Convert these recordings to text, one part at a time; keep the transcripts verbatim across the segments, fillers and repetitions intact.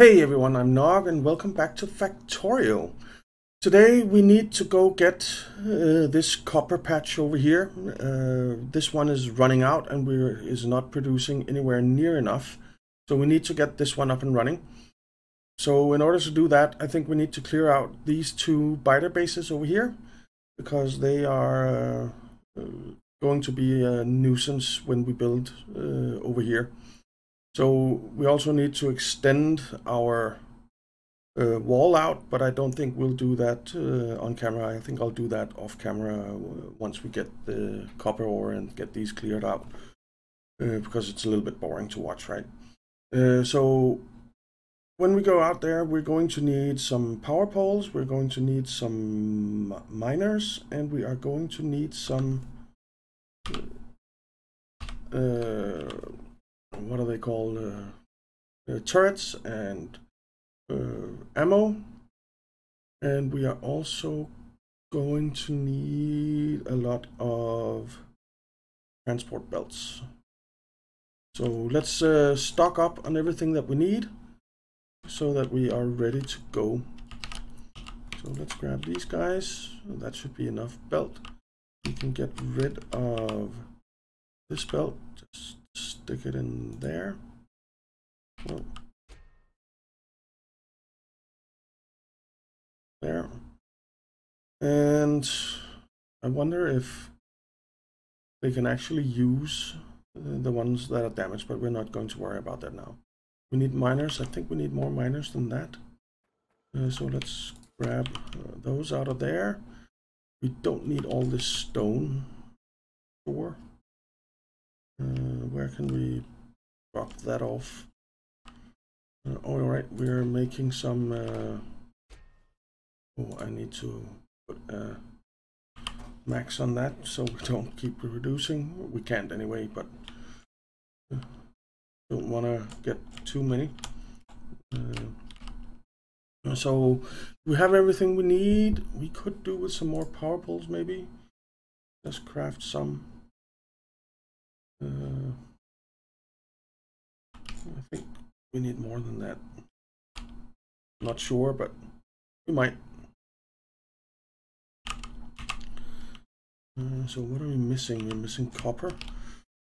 Hey everyone, I'm Nog and welcome back to Factorio. Today we need to go get uh, this copper patch over here. Uh, this one is running out and we're is not producing anywhere near enough. So we need to get this one up and running. So in order to do that, I think we need to clear out these two biter bases over here because they are uh, going to be a nuisance when we build uh, over here. So we also need to extend our uh, wall out, but I don't think we'll do that uh, on camera. I think I'll do that off camera once we get the copper ore and get these cleared out, uh, because it's a little bit boring to watch, right? Uh, so when we go out there, we're going to need some power poles, we're going to need some miners, and we are going to need some... Uh, what are they called, uh, uh, turrets and uh, ammo, and we are also going to need a lot of transport belts. So let's uh, stock up on everything that we need so that we are ready to go. So let's grab these guys, that should be enough belt. We can get rid of this belt, just stick it in there. Whoa. There. And I wonder if they can actually use the ones that are damaged, but we're not going to worry about that now. We need miners. I think we need more miners than that. Uh, so let's grab uh, those out of there. We don't need all this stone. Sure. Uh, where can we drop that off? Uh, all right, we're making some. Uh, oh, I need to put a max on that so we don't keep reducing. We can't anyway, but don't want to get too many. Uh, so we have everything we need. We could do with some more power poles, maybe. Let's craft some. Uh, I think we need more than that. Not sure, but we might. Uh, so what are we missing? We're missing copper,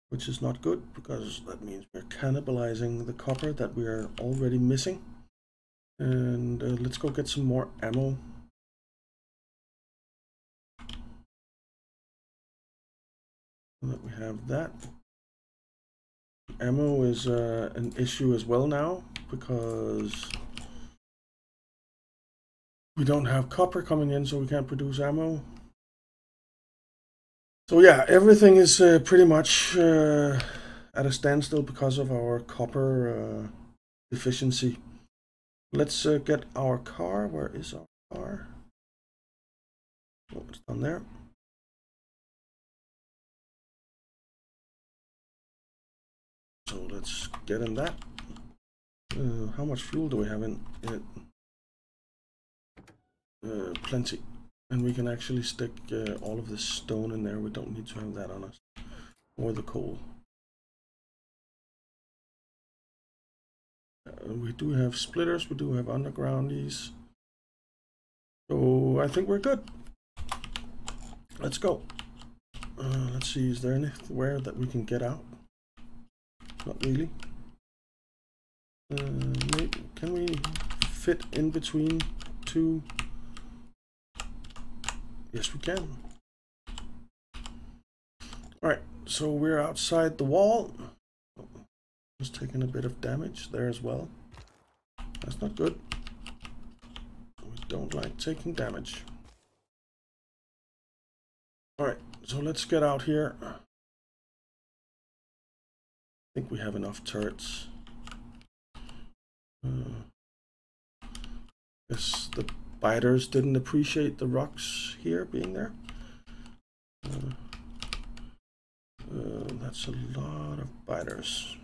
which is not good because that means we're cannibalizing the copper that we are already missing. And uh, let's go get some more ammo. That we have that. Ammo is uh, an issue as well now because we don't have copper coming in, so we can't produce ammo. So yeah, everything is uh, pretty much uh, at a standstill because of our copper uh, deficiency. Let's uh, get our car. Where is our car? Oh, it's down there. So let's get in that. Uh, how much fuel do we have in it? Uh, plenty. And we can actually stick uh, all of this stone in there. We don't need to have that on us. Or the coal. Uh, we do have splitters. We do have undergroundies. So I think we're good. Let's go. Uh, let's see. Is there anywhere that we can get out? Not really. Uh, maybe, can we fit in between two? Yes, we can. All right, so we're outside the wall. Just taking a bit of damage there as well. That's not good. We don't like taking damage. All right, so let's get out here. I think we have enough turrets. Uh, guess the biters didn't appreciate the rocks here being there. Uh, uh, that's a lot of biters.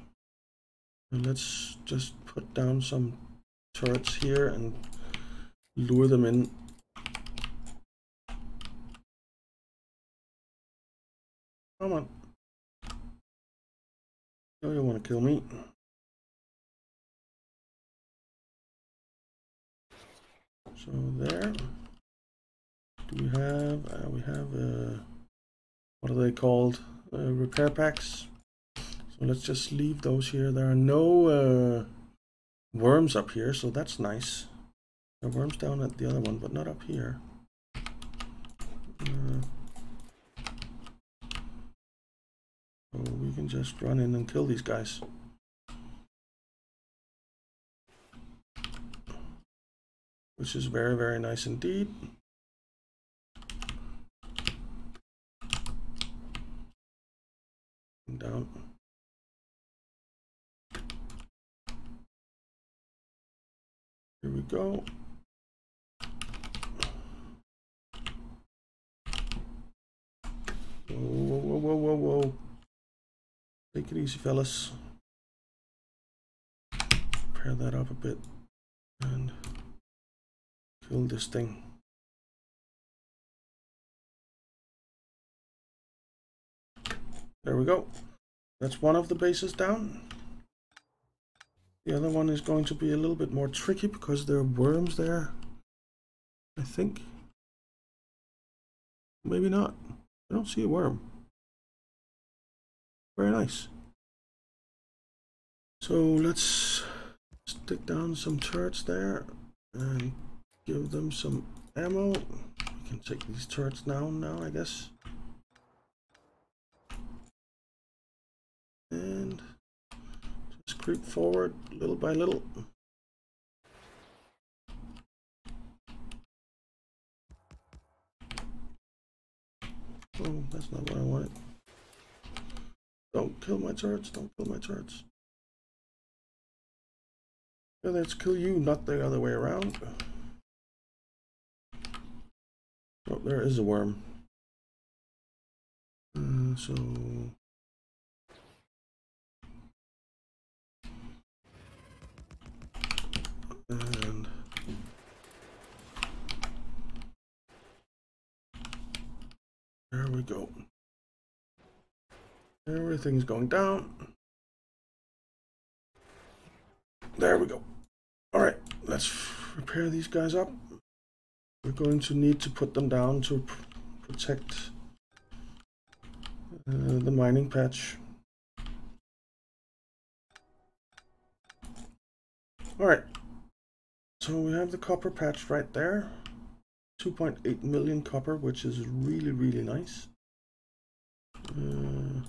And let's just put down some turrets here and lure them in. Come on. Oh, you want to kill me? So there, do we have, uh, we have, uh, what are they called, uh, repair packs. So let's just leave those here. There are no uh, worms up here, so that's nice. There are worms down at the other one, but not up here. Uh, so we can just run in and kill these guys. Which is very, very nice indeed. And down. Here we go. Whoa, whoa, whoa, whoa, whoa. Take it easy, fellas. Pair that up a bit. And kill this thing. There we go. That's one of the bases down. The other one is going to be a little bit more tricky because there are worms there, I think. Maybe not. I don't see a worm. Very nice. So let's stick down some turrets there and give them some ammo. We can take these turrets down now, I guess. And just creep forward little by little. Oh, that's not what I wanted. Don't kill my turrets, don't kill my turrets. Yeah, let's kill you, not the other way around. Oh, there is a worm. Uh, so and there we go. Everything's going down. There we go. All right, let's repair these guys up. We're going to need to put them down to pr protect uh, the mining patch. All right, so we have the copper patch right there, two point eight million copper, which is really, really nice. Uh,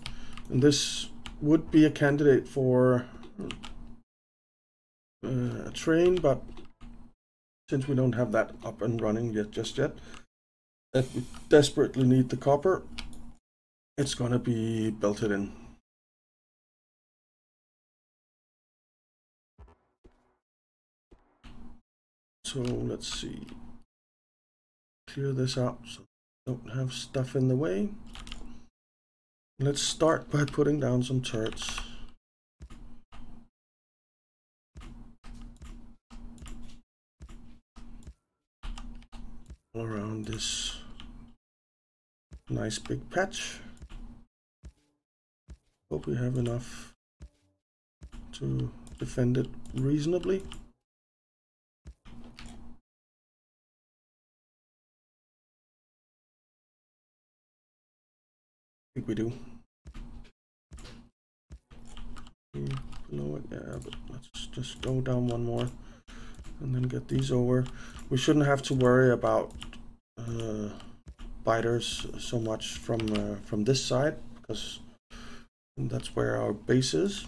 and this would be a candidate for uh, a train, but since we don't have that up and running yet, just yet, if we desperately need the copper, it's gonna be belted in. So let's see, clear this out so we don't have stuff in the way. Let's start by putting down some turrets. All around this nice big patch. Hope we have enough to defend it reasonably. I think we do. Here below it, yeah, but let's just go down one more. And then get these over. We shouldn't have to worry about uh, biters so much from uh, from this side, because that's where our base is.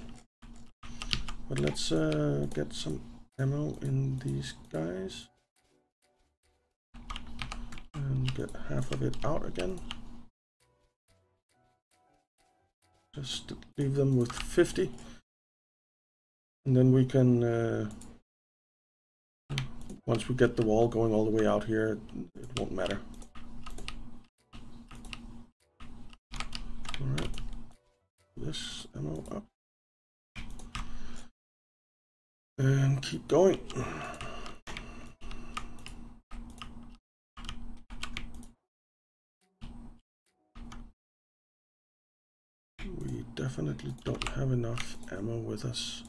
But let's uh, get some ammo in these guys and get half of it out again. Just leave them with fifty, and then we can. Uh, Once we get the wall going all the way out here, it won't matter. All right, this ammo up. And keep going. We definitely don't have enough ammo with us.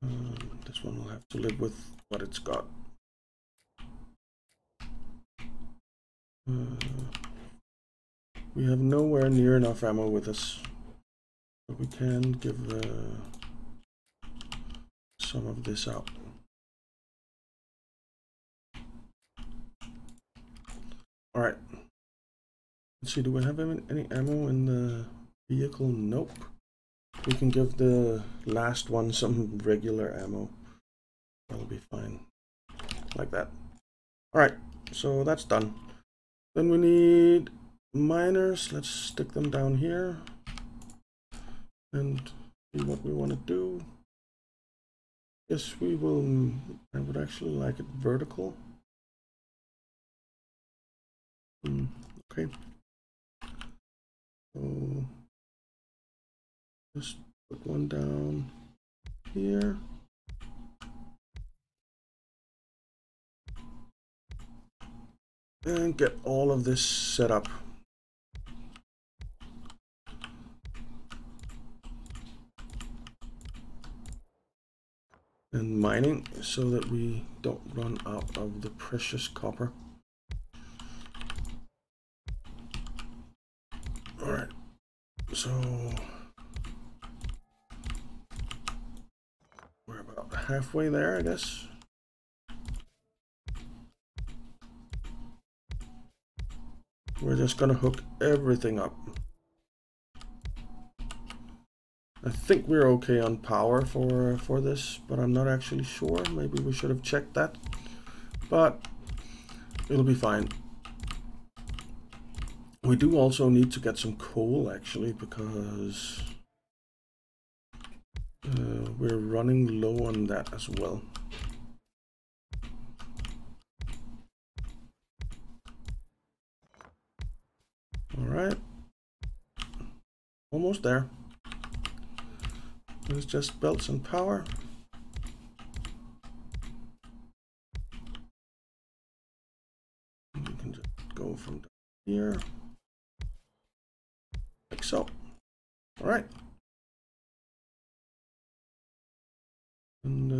Um, This one will have to live with what it's got. Uh, we have nowhere near enough ammo with us, but we can give uh, some of this out. All right. Let's see, do we have any ammo in the vehicle? Nope. We can give the last one some regular ammo. That'll be fine. Like that. Alright, so that's done. Then we need miners. Let's stick them down here. And see what we want to do. Yes, we will. I would actually like it vertical. Hmm, okay. So just put one down here. And get all of this set up. And mining so that we don't run out of the precious copper. All right. So we're about halfway there, I guess. We're just gonna hook everything up. I think we're okay on power for for this, but I'm not actually sure. Maybe we should have checked that, but it'll be fine. We do also need to get some coal, actually, because Uh, we're running low on that as well. All right, almost there. It's just belts and power. And we can just go from here, like so. All right. And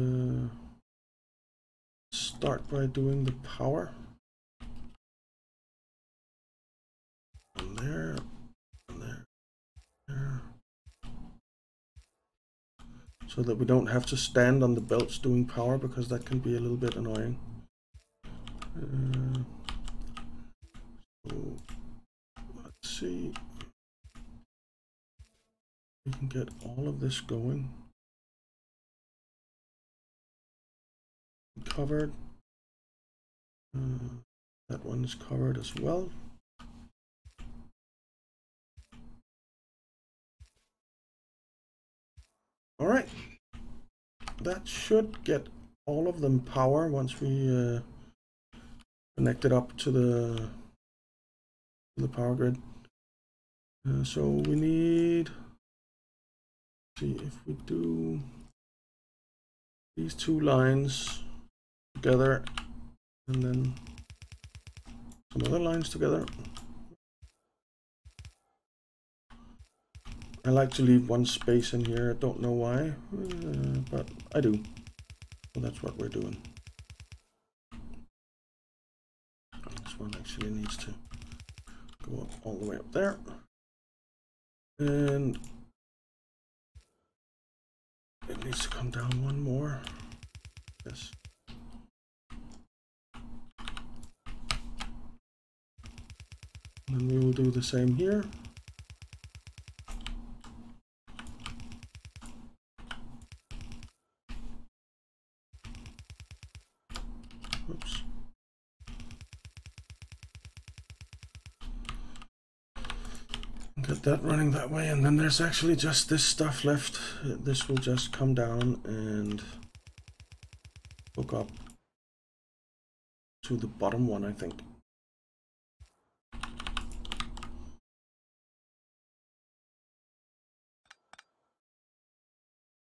uh, start by doing the power. And there, and there, and there. So that we don't have to stand on the belts doing power, because that can be a little bit annoying. Uh, so let's see. We can get all of this going. Covered. Uh, that one's covered as well. All right, that should get all of them power once we uh, connect it up to the to the power grid. Uh, so we need. See if we do these two lines together, and then some other lines together. I like to leave one space in here. I don't know why, uh, but I do. So that's what we're doing. This one actually needs to go up all the way up there. And it needs to come down one more. Yes. And we will do the same here. Oops. Get that running that way, and then there's actually just this stuff left. This will just come down and hook up to the bottom one, I think.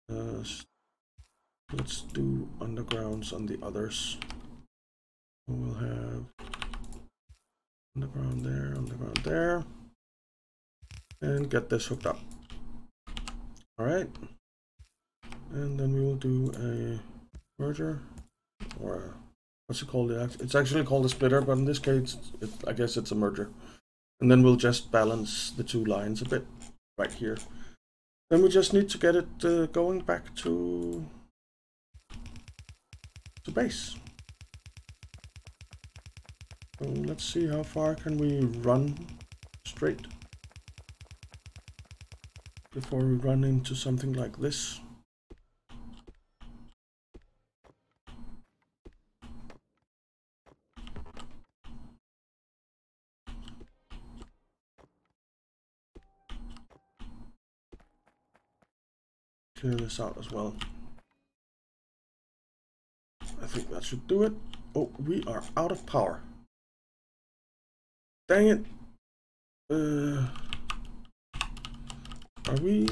Uh, let's do undergrounds on the others. We'll have underground there, underground there, and get this hooked up. All right, and then we will do a merger, or a, what's it called? It's actually called a splitter, but in this case, it, I guess it's a merger. And then we'll just balance the two lines a bit right here. Then we just need to get it uh, going back to to base. So let's see how far can we run straight before we run into something like this. Clear this out as well. I think that should do it. Oh, we are out of power. Dang it. Uh, are we?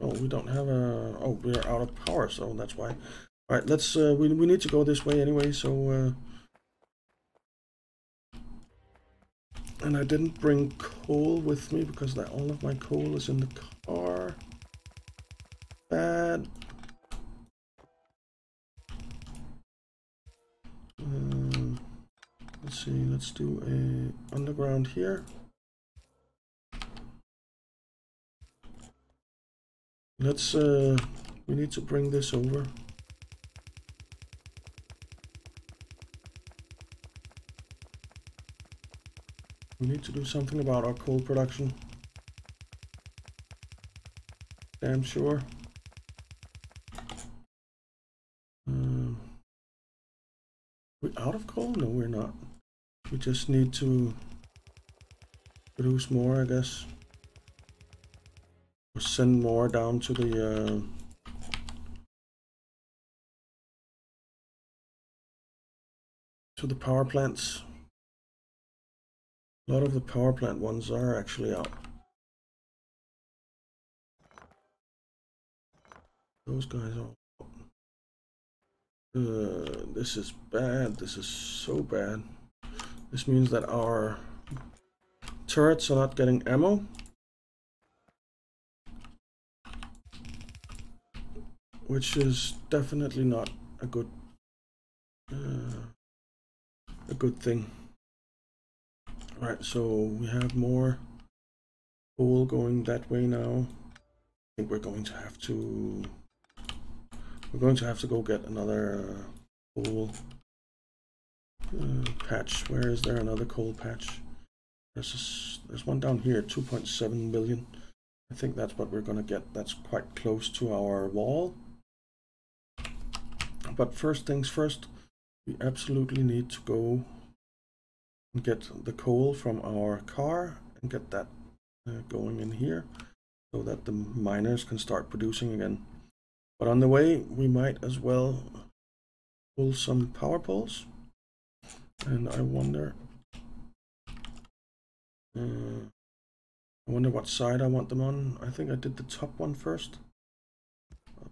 Oh, we don't have a. Oh, we are out of power, so that's why. All right, let's. Uh, we we need to go this way anyway. So. Uh, and I didn't bring coal with me because that all of my coal is in the car. Bad. Um, let's see. Let's do a underground here. Let's. Uh, we need to bring this over. We need to do something about our coal production. Damn sure. Out of coal? No, we're not. We just need to produce more, I guess. Or send more down to the uh, to the power plants. A lot of the power plant ones are actually out. Those guys are. Uh, this is bad. This is so bad. This means that our turrets are not getting ammo. Which is definitely not a good uh, a good thing. Alright, so we have more coal going that way now. I think we're going to have to We're going to have to go get another uh, coal uh, patch. Where is there another coal patch? There's, a, there's one down here, two point seven million. I think that's what we're going to get. That's quite close to our wall. But first things first, we absolutely need to go and get the coal from our car and get that uh, going in here so that the miners can start producing again. But on the way, we might as well pull some power poles. And I wonder, uh, I wonder what side I want them on. I think I did the top one first,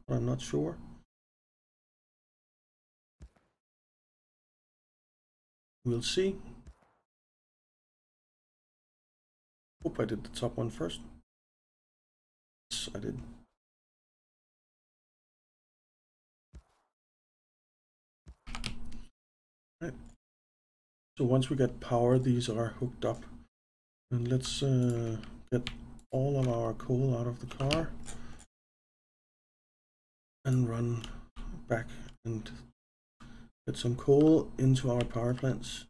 but I'm not sure. We'll see. Hope I did the top one first. Yes, I did. So once we get power, these are hooked up. And let's uh, get all of our coal out of the car and run back and get some coal into our power plants.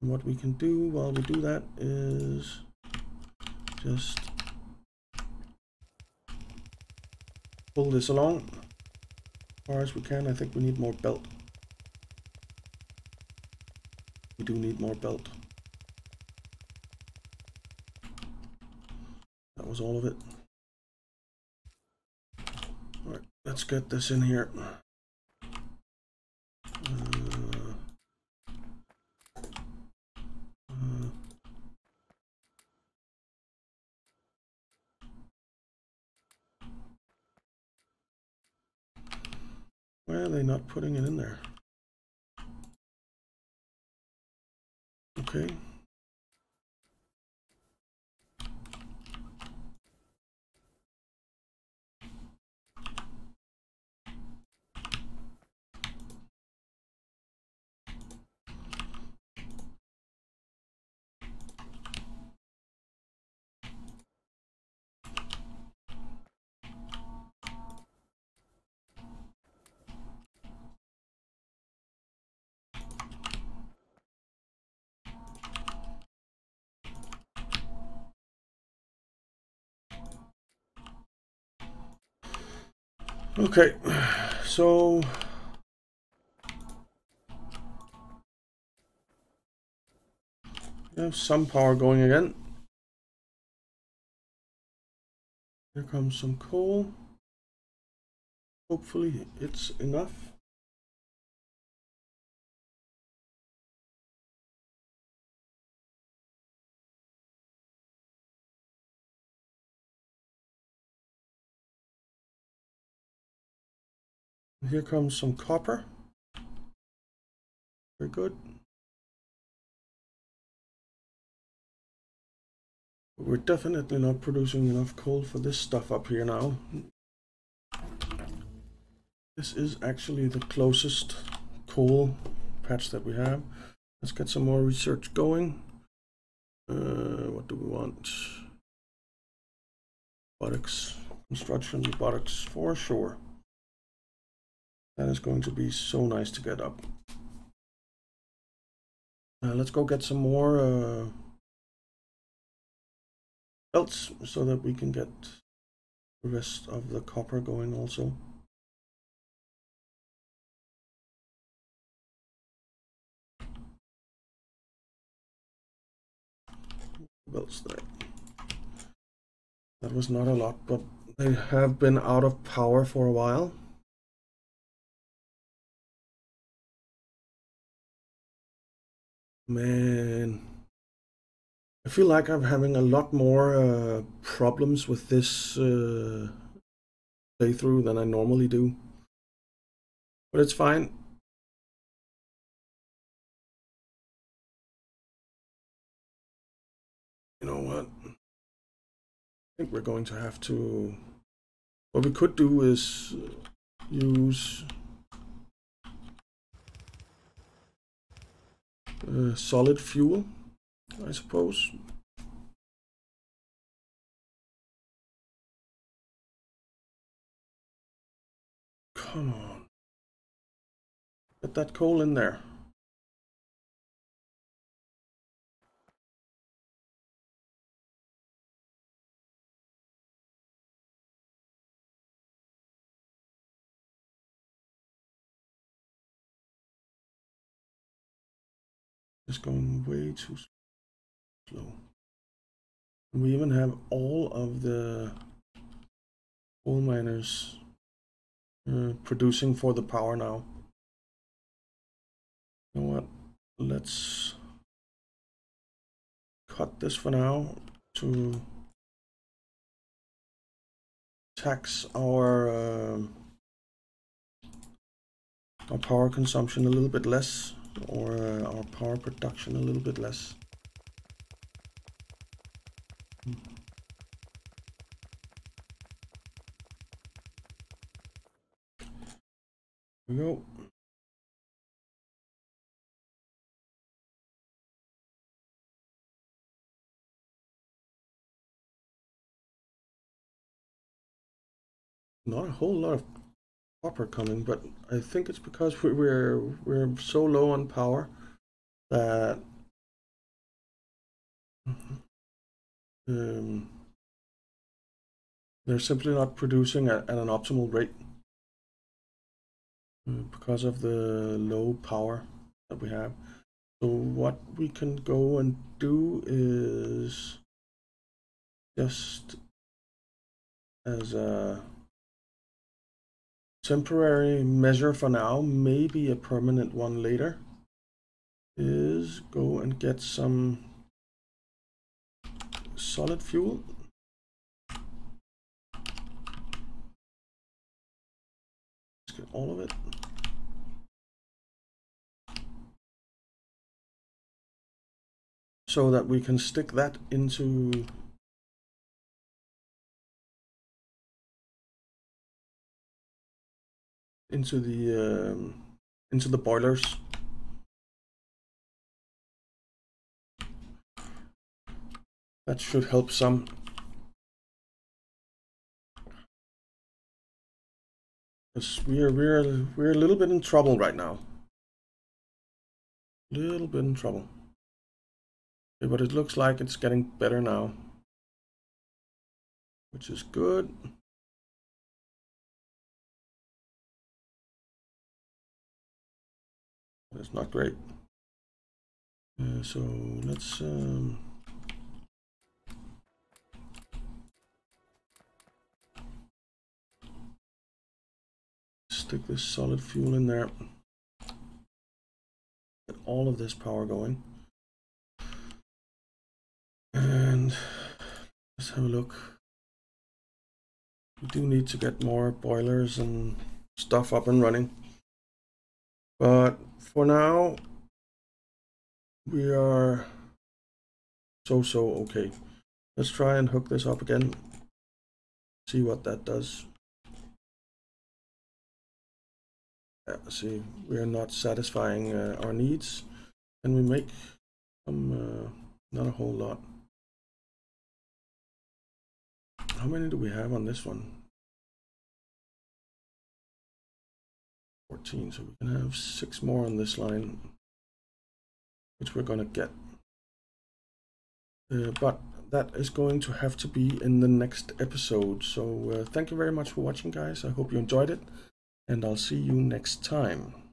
And what we can do while we do that is just pull this along as far as we can. I think we need more belt. We do need more belt. That was all of it. All right, let's get this in here. Uh, uh, why are they not putting it in there? Okay. Okay, so we have some power going again. Here comes some coal. Hopefully it's enough. Here comes some copper. Very good. But we're definitely not producing enough coal for this stuff up here now. This is actually the closest coal patch that we have. Let's get some more research going. Uh, what do we want? Robotics, construction, robotics for sure. That is going to be so nice to get up. Uh, let's go get some more uh, belts so that we can get the rest of the copper going also. Belts there. That was not a lot, but they have been out of power for a while. Man, I feel like I'm having a lot more uh, problems with this uh, playthrough than I normally do, but it's fine. You know what? I think we're going to have to. What we could do is use Uh, solid fuel, I suppose. Come on. Get that coal in there. It's going way too slow. We even have all of the coal miners uh, producing for the power now. You know what? Let's cut this for now to tax our uh, our power consumption a little bit less. Or uh, our power production a little bit less. Hmm. Here we go. Not a whole lot of copper coming, but I think it's because we, we're we're so low on power that um, they're simply not producing at, at an optimal rate because of the low power that we have. So what we can go and do is just as a temporary measure for now, maybe a permanent one later, is go and get some solid fuel. Let's get all of it. So that we can stick that into into the um, into the boilers. That should help some. Because we are we're we're a little bit in trouble right now. A little bit in trouble. Okay, but it looks like it's getting better now, which is good. That's not great. Uh, so let's um, stick this solid fuel in there. Get all of this power going. And let's have a look. We do need to get more boilers and stuff up and running. But for now, we are so so okay. Let's try and hook this up again. See what that does. Yeah, see, we are not satisfying uh, our needs. Can we make some? Uh, not a whole lot. How many do we have on this one? fourteen, so we can have six more on this line, which we're gonna get. Uh, but that is going to have to be in the next episode. So uh, thank you very much for watching, guys. I hope you enjoyed it, and I'll see you next time.